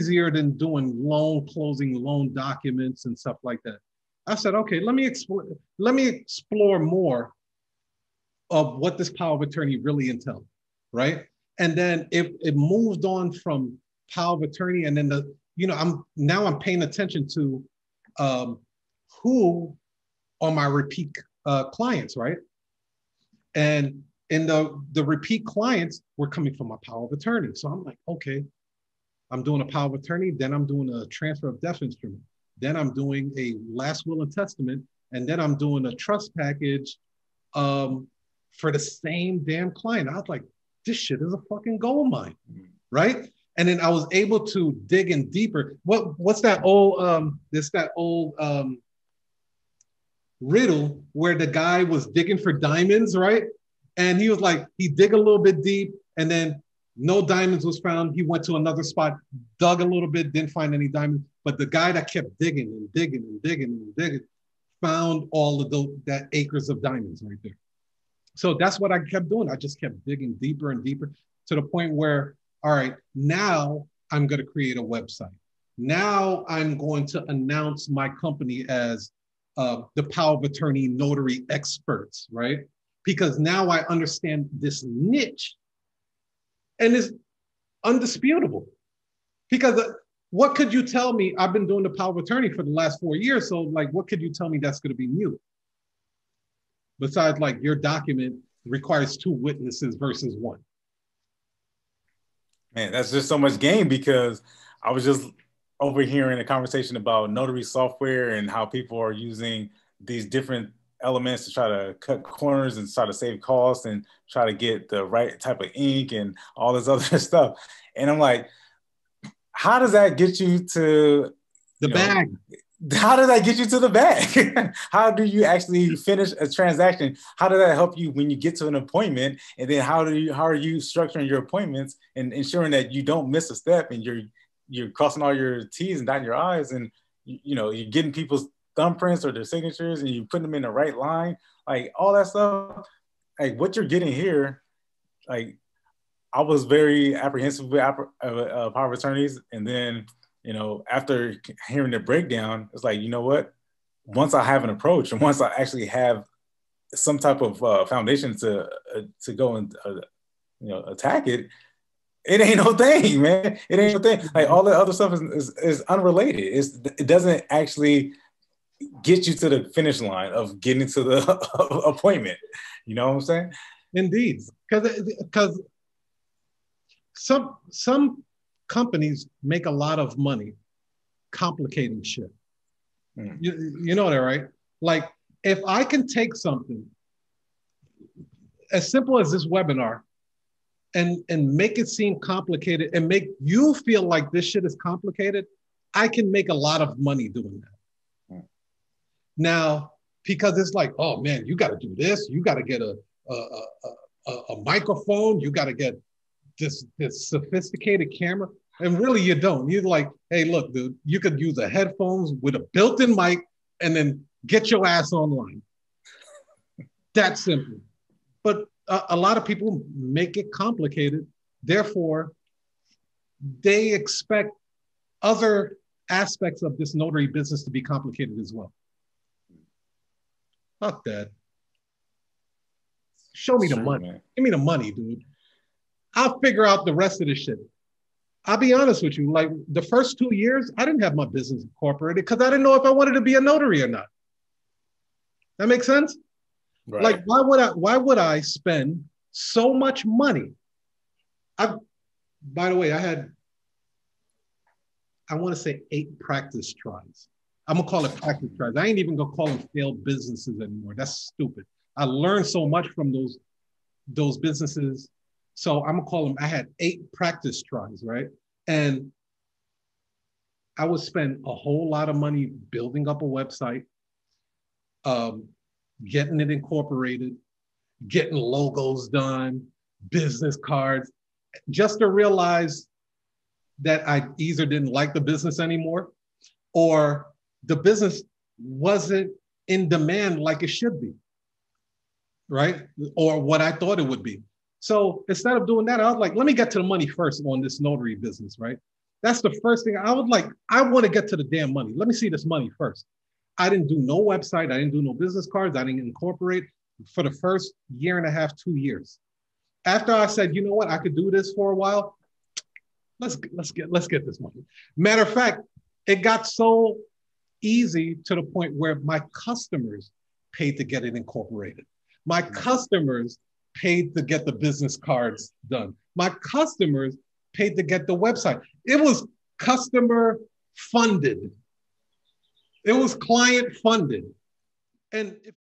easier than doing loan closing, loan documents and stuff like that. I said, okay, let me explore more of what this power of attorney really entails, right? And then it moved on from power of attorney, and then I'm paying attention to who are my repeat clients, right? And in the repeat clients were coming from my power of attorney. So I'm like, okay, I'm doing a power of attorney, then I'm doing a transfer of death instrument, then I'm doing a last will and testament, and then I'm doing a trust package for the same damn client. I was like, this shit is a fucking gold mine, right? And then I was able to dig in deeper. What's that old, riddle where the guy was digging for diamonds, right? And he was like, he dig a little bit deep and then no diamonds was found. He went to another spot, dug a little bit, didn't find any diamonds. But the guy that kept digging and digging and digging and digging found all of that acres of diamonds right there. So that's what I kept doing. I just kept digging deeper and deeper to the point where, all right, now I'm going to create a website. Now I'm going to announce my company as the power of attorney notary experts, right? Because now I understand this niche, and it's undisputable. Because what could you tell me? I've been doing the power of attorney for the last 4 years. So like, what could you tell me that's going to be new? Besides like your document requires 2 witnesses versus 1. Man, that's just so much game, because I was just overhearing a conversation about notary software and how people are using these different elements to try to cut corners and try to save costs and try to get the right type of ink and all this other stuff. And I'm like, how does that get you to the bag? How does that get you to the bag? How do you actually finish a transaction? How does that help you when you get to an appointment? And then how are you structuring your appointments and ensuring that you don't miss a step and you're crossing all your T's and dotting your I's, and you're getting people's thumbprints or their signatures and you put them in the right line, like all that stuff. Like what you're getting here, like I was very apprehensive with power of attorneys, and then after hearing the breakdown, it's like, you know what? Once I have an approach and once I actually have some type of foundation to go and attack it, it ain't no thing, man. It ain't no thing. Like all that other stuff is unrelated. It doesn't actually get you to the finish line of getting to the appointment. You know what I'm saying? Indeed, because some companies make a lot of money complicating shit. Mm. You know that, right? Like if I can take something as simple as this webinar and make it seem complicated and make you feel like this shit is complicated, I can make a lot of money doing that. Mm. Now, because it's like, oh man, you got to do this. You got to get a microphone. You got to get this sophisticated camera. And really you don't. You're like, hey, look, dude, you could use a headphones with a built-in mic and then get your ass online. That simple. But a lot of people make it complicated. Therefore, they expect other aspects of this notary business to be complicated as well. Fuck that. Show me the money. Man. Give me the money, dude. I'll figure out the rest of this shit. I'll be honest with you. Like the first 2 years, I didn't have my business incorporated because I didn't know if I wanted to be a notary or not. That makes sense? Right. Like why would I spend so much money? By the way, I had, I want to say 8 practice tries. I'm going to call it practice tries. I ain't even going to call them failed businesses anymore. That's stupid. I learned so much from those businesses. So I'm gonna call them, I had 8 practice tries, right? And I would spend a whole lot of money building up a website, getting it incorporated, getting logos done, business cards, just to realize that I either didn't like the business anymore or the business wasn't in demand like it should be, right? Or what I thought it would be. So instead of doing that, I was like, let me get to the money first on this notary business, right? That's the first thing I was like, I want to get to the damn money. Let me see this money first. I didn't do no website. I didn't do no business cards. I didn't incorporate for the first year and a half, 2 years. After I said, you know what, I could do this for a while. Let's get this money. Matter of fact, it got so easy to the point where my customers paid to get it incorporated. My customers paid to get the business cards done. My customers paid to get the website. It was customer funded. It was client funded. And if